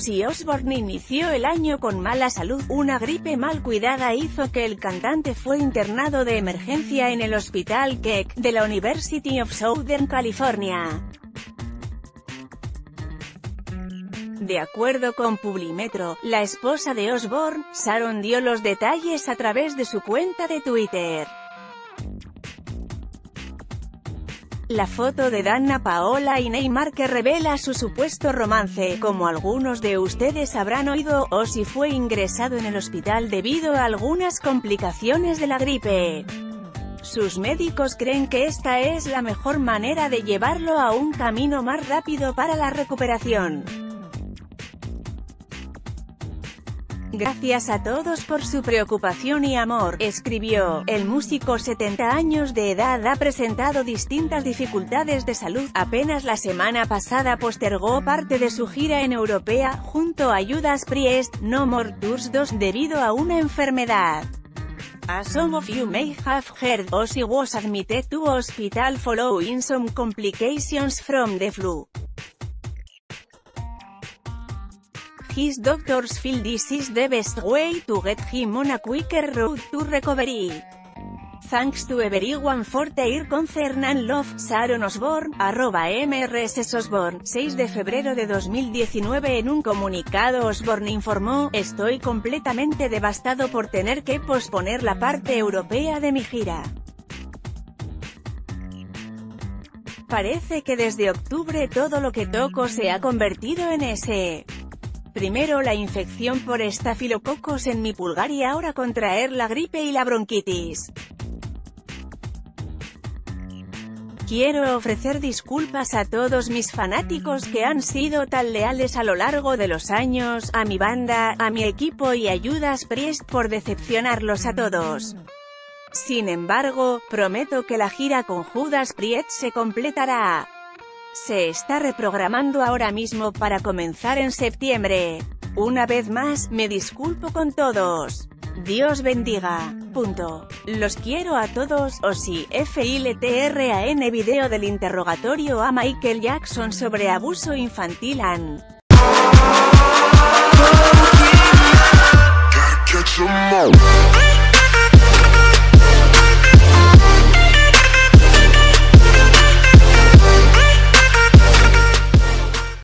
Ozzy Osbourne inició el año con mala salud. Una gripe mal cuidada hizo que el cantante fue internado de emergencia en el hospital Keck, de la University of Southern California. De acuerdo con Publimetro, la esposa de Osbourne, Sharon, dio los detalles a través de su cuenta de Twitter. La foto de Danna Paola y Neymar que revela su supuesto romance. Como algunos de ustedes habrán oído, Ozzy fue ingresado en el hospital debido a algunas complicaciones de la gripe. Sus médicos creen que esta es la mejor manera de llevarlo a un camino más rápido para la recuperación. Gracias a todos por su preocupación y amor, escribió. El músico, 70 años de edad, ha presentado distintas dificultades de salud. Apenas la semana pasada postergó parte de su gira en Europa, junto a Judas Priest, No More Tours 2, debido a una enfermedad. As some of you may have heard, Ozzy was admitted to hospital following some complications from the flu. His doctors feel this is the best way to get him on a quicker road to recovery. Thanks to everyone for their concern and love. Sharon Osbourne, @MRS Osbourne, 6 de febrero de 2019. En un comunicado, Osbourne informó: "Estoy completamente devastado por tener que posponer la parte europea de mi gira. Parece que desde octubre todo lo que toco se ha convertido en ese. Primero la infección por estafilococos en mi pulgar y ahora contraer la gripe y la bronquitis. Quiero ofrecer disculpas a todos mis fanáticos que han sido tan leales a lo largo de los años, a mi banda, a mi equipo y a Judas Priest por decepcionarlos a todos. Sin embargo, prometo que la gira con Judas Priest se completará. Se está reprogramando ahora mismo para comenzar en septiembre. Una vez más, me disculpo con todos. Dios bendiga. Punto. Los quiero a todos". Ozzy filtra en video del interrogatorio a Michael Jackson sobre abuso infantil.